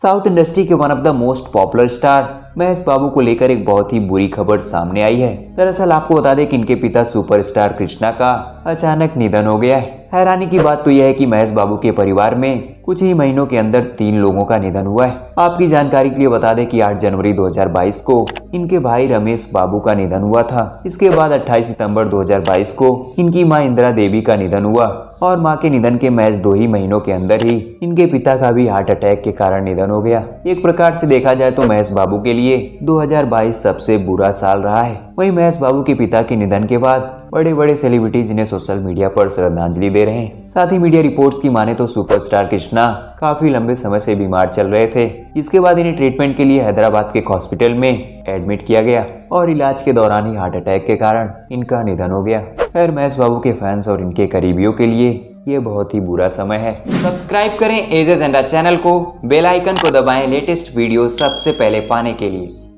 South industry के one of the most popular star Mahesh Babu को लेकर एक बहुत ही बुरी खबर सामने आई है। दरअसल आपको बता दें कि इनके पिता सुपरस्टार कृष्णा का अचानक निधन हो गया है। हैरानी की बात तो यह है कि महेश बाबू के परिवार में कुछ ही महीनों के अंदर 3 लोगों का निधन हुआ है। आपकी जानकारी के लिए बता दें कि 8 जनवरी 2022 को इनके भाई रमेश बाबू का निधन हुआ था। इसके बाद 28 सितंबर 2022 को इनकी मां इंदिरा देवी का निधन हुआ और मां के निधन के महज 2 ही महीनों के अंदर ही इनके पिता का भी हार्ट अटैक के कारण निधन हो गया। एक प्रकार से देखा जाए तो महेश बाबू के लिए 2022 सबसे बुरा साल रहा है। वहीं महेश बाबू के पिता के निधन के बाद बड़े बड़े सेलिब्रिटीज इन्हें सोशल मीडिया पर श्रद्धांजलि दे रहे हैं। साथ ही मीडिया रिपोर्ट्स की माने तो सुपरस्टार कृष्णा काफी लंबे समय से बीमार चल रहे थे। इसके बाद इन्हें ट्रीटमेंट के लिए हैदराबाद के एक हॉस्पिटल में एडमिट किया गया और इलाज के दौरान ही हार्ट अटैक के कारण इनका निधन हो गया। खैर, महेश बाबू के फैंस और इनके करीबियों के लिए ये बहुत ही बुरा समय है। सब्सक्राइब करें एजेस एंड चैनल को, बेल आइकन को दबाएं लेटेस्ट वीडियो सबसे पहले पाने के लिए।